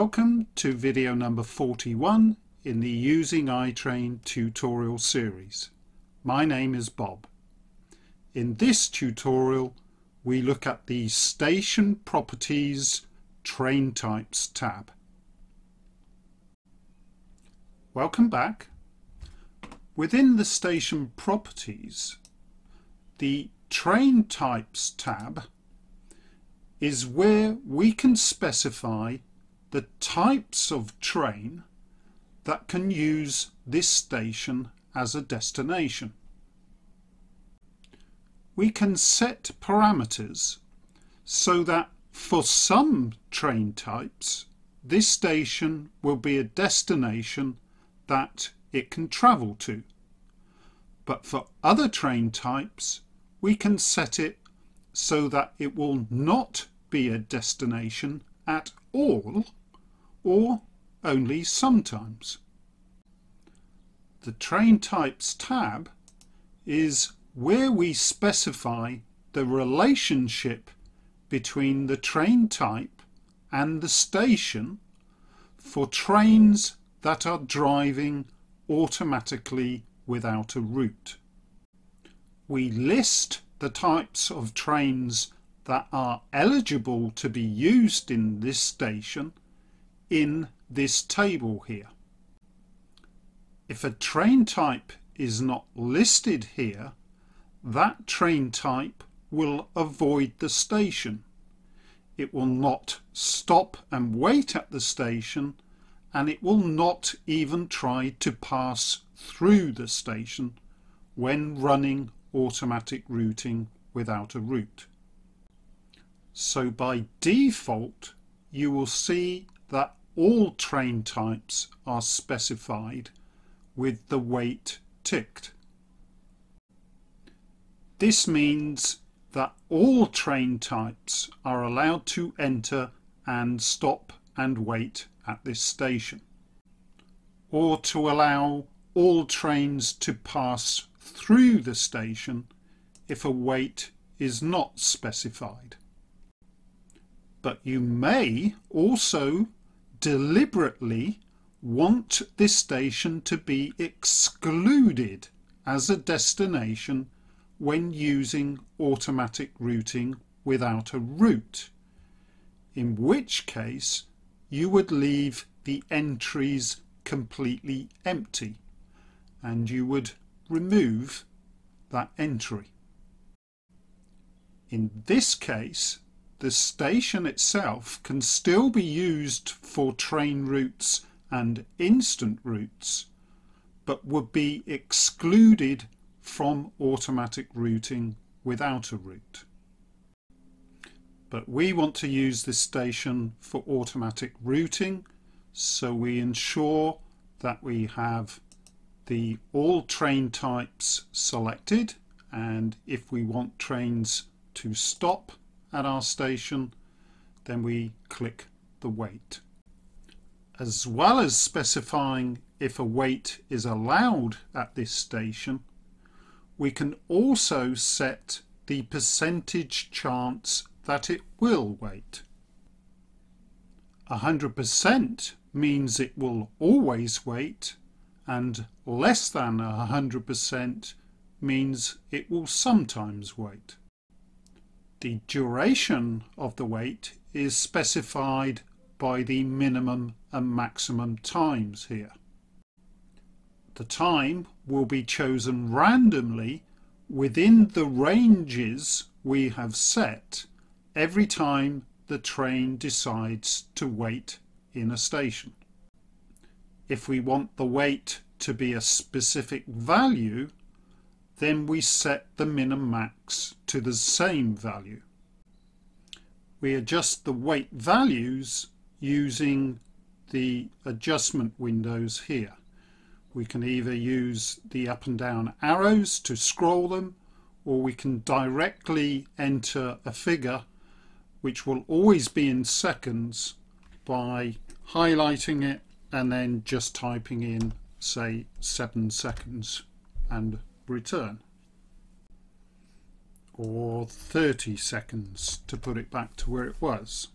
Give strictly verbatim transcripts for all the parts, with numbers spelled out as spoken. Welcome to video number forty-one in the Using iTrain tutorial series. My name is Bob. In this tutorial we look at the Station Properties Train Types tab. Welcome back. Within the Station Properties, the Train Types tab is where we can specify the types of train that can use this station as a destination. We can set parameters so that for some train types this station will be a destination that it can travel to, but for other train types we can set it so that it will not be a destination at all, or only sometimes. The Train Types tab is where we specify the relationship between the train type and the station for trains that are driving automatically without a route. We list the types of trains that are eligible to be used in this station in this table here. If a train type is not listed here, that train type will avoid the station. It will not stop and wait at the station, and it will not even try to pass through the station when running automatic routing without a route. So by default you will see that all train types are specified with the wait ticked. This means that all train types are allowed to enter and stop and wait at this station, or to allow all trains to pass through the station if a wait is not specified. But you may also deliberately want this station to be excluded as a destination when using automatic routing without a route, in which case you would leave the entries completely empty and you would remove that entry. In this case, the station itself can still be used for train routes and instant routes, but would be excluded from automatic routing without a route. But we want to use this station for automatic routing, so we ensure that we have the all train types selected, and if we want trains to stop at our station, then we click the wait. As well as specifying if a wait is allowed at this station, we can also set the percentage chance that it will wait. one hundred percent means it will always wait, and less than one hundred percent means it will sometimes wait. The duration of the wait is specified by the minimum and maximum times here. The time will be chosen randomly within the ranges we have set every time the train decides to wait in a station. If we want the wait to be a specific value, then we set the min max to the same value. We adjust the weight values using the adjustment windows here. We can either use the up and down arrows to scroll them, or we can directly enter a figure which will always be in seconds by highlighting it and then just typing in, say, seven seconds and return, or thirty seconds to put it back to where it was.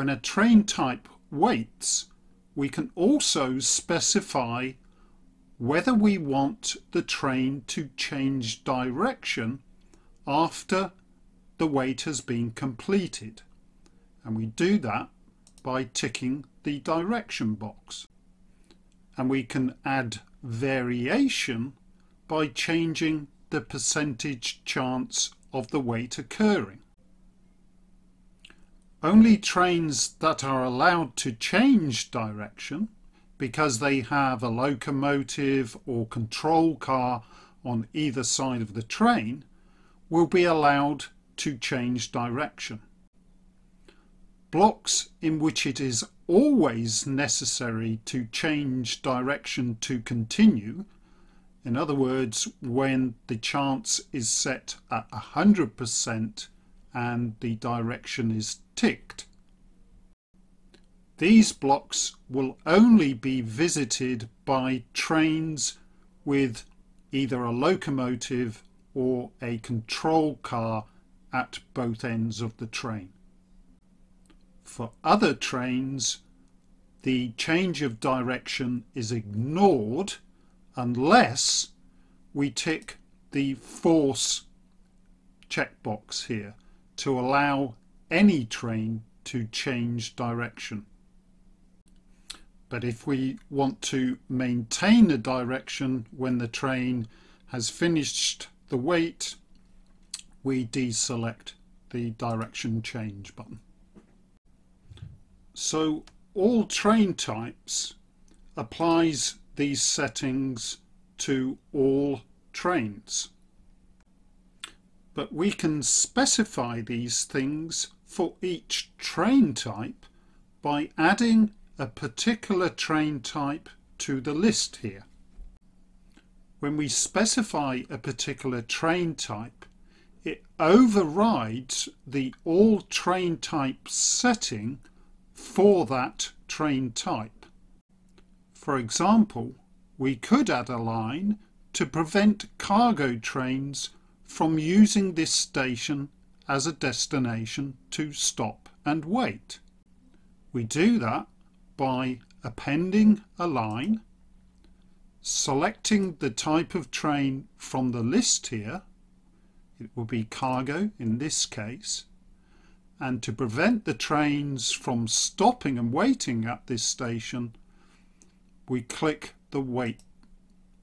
When a train type waits, we can also specify whether we want the train to change direction after the wait has been completed. And we do that by ticking the direction box. And we can add variation by changing the percentage chance of the wait occurring. Only trains that are allowed to change direction because they have a locomotive or control car on either side of the train will be allowed to change direction. Blocks in which it is always necessary to change direction to continue, in other words, when the chance is set at one hundred percent and the direction is ticked. These blocks will only be visited by trains with either a locomotive or a control car at both ends of the train. For other trains, the change of direction is ignored unless we tick the force checkbox here to allow any train to change direction. But if we want to maintain the direction when the train has finished the wait, we deselect the direction change button. So all train types applies these settings to all trains. But we can specify these things for each train type by adding a particular train type to the list here. When we specify a particular train type, it overrides the all train type setting for that train type. For example, we could add a line to prevent cargo trains from using this station as a destination to stop and wait. We do that by appending a line, selecting the type of train from the list here, it will be cargo in this case, and to prevent the trains from stopping and waiting at this station, we click the wait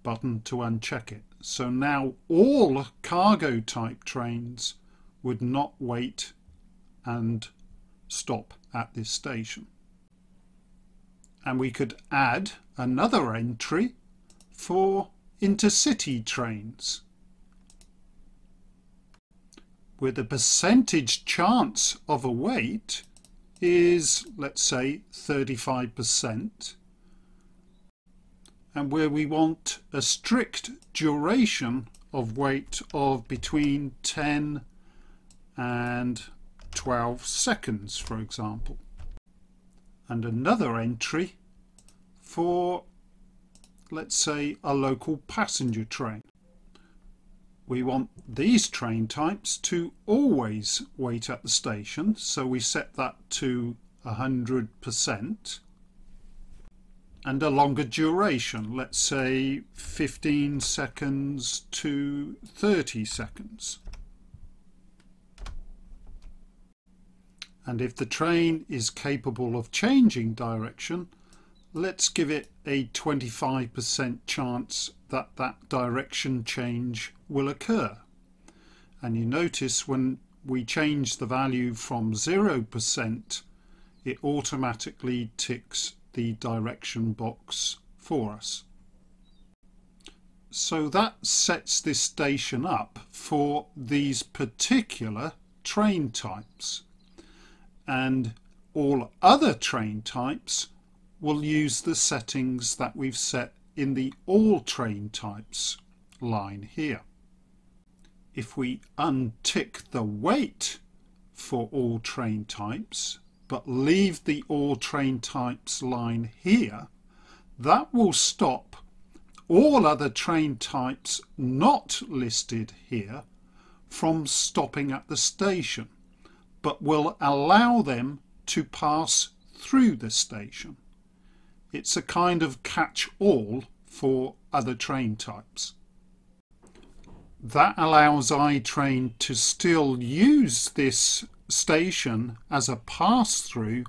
button to uncheck it. So now all cargo type trains would not wait and stop at this station. And we could add another entry for intercity trains, where the percentage chance of a wait is, let's say, thirty-five percent, and where we want a strict duration of wait of between ten and twelve seconds, for example. And another entry for, let's say, a local passenger train. We want these train types to always wait at the station, so we set that to one hundred percent. And a longer duration, let's say fifteen seconds to thirty seconds. And if the train is capable of changing direction, let's give it a twenty-five percent chance that that direction change will occur. And you notice when we change the value from zero percent, it automatically ticks the direction box for us. So that sets this station up for these particular train types. And all other train types will use the settings that we've set in the All Train Types line here. If we untick the wait for all train types, but leave the All Train Types line here, that will stop all other train types not listed here from stopping at the station, but will allow them to pass through the station. It's a kind of catch-all for other train types. That allows iTrain to still use this station as a pass-through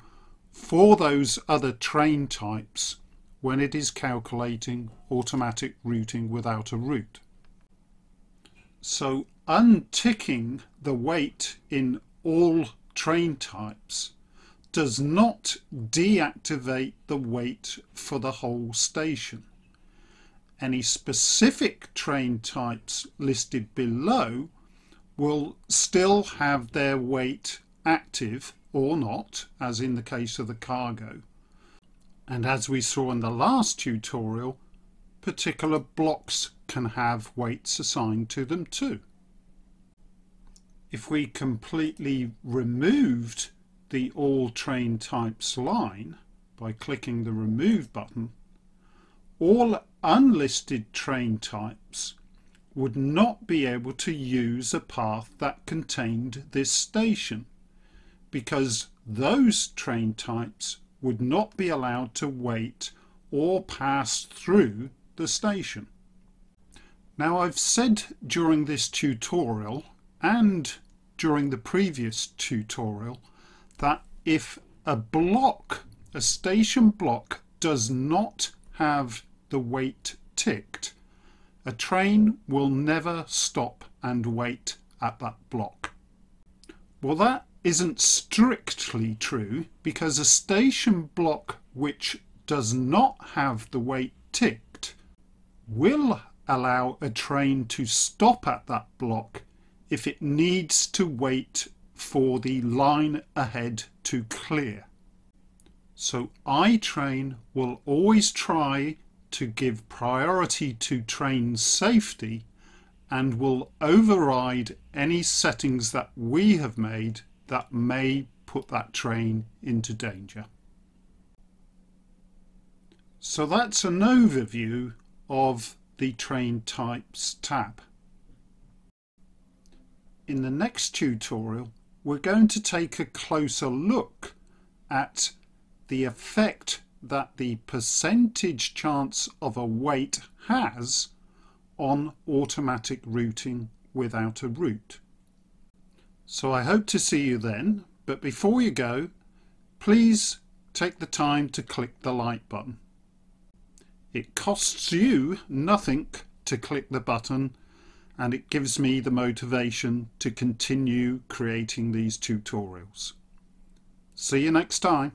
for those other train types when it is calculating automatic routing without a route. So unticking the wait in all train types does not deactivate the wait for the whole station. Any specific train types listed below will still have their wait active or not, as in the case of the cargo. And as we saw in the last tutorial, particular blocks can have weights assigned to them too. If we completely removed the All Train Types line by clicking the Remove button, all unlisted train types would not be able to use a path that contained this station, because those train types would not be allowed to wait or pass through the station. Now, I've said during this tutorial and during the previous tutorial that if a block, a station block, does not have the wait ticked, a train will never stop and wait at that block. Well, that isn't strictly true, because a station block which does not have the wait ticked will allow a train to stop at that block if it needs to wait for the line ahead to clear. So iTrain will always try to give priority to train safety and will override any settings that we have made that may put that train into danger. So that's an overview of the Train Types tab. In the next tutorial, we're going to take a closer look at the effect that the percentage chance of a wait has on automatic routing without a route. So I hope to see you then, but before you go, please take the time to click the like button. It costs you nothing to click the button, and it gives me the motivation to continue creating these tutorials. See you next time.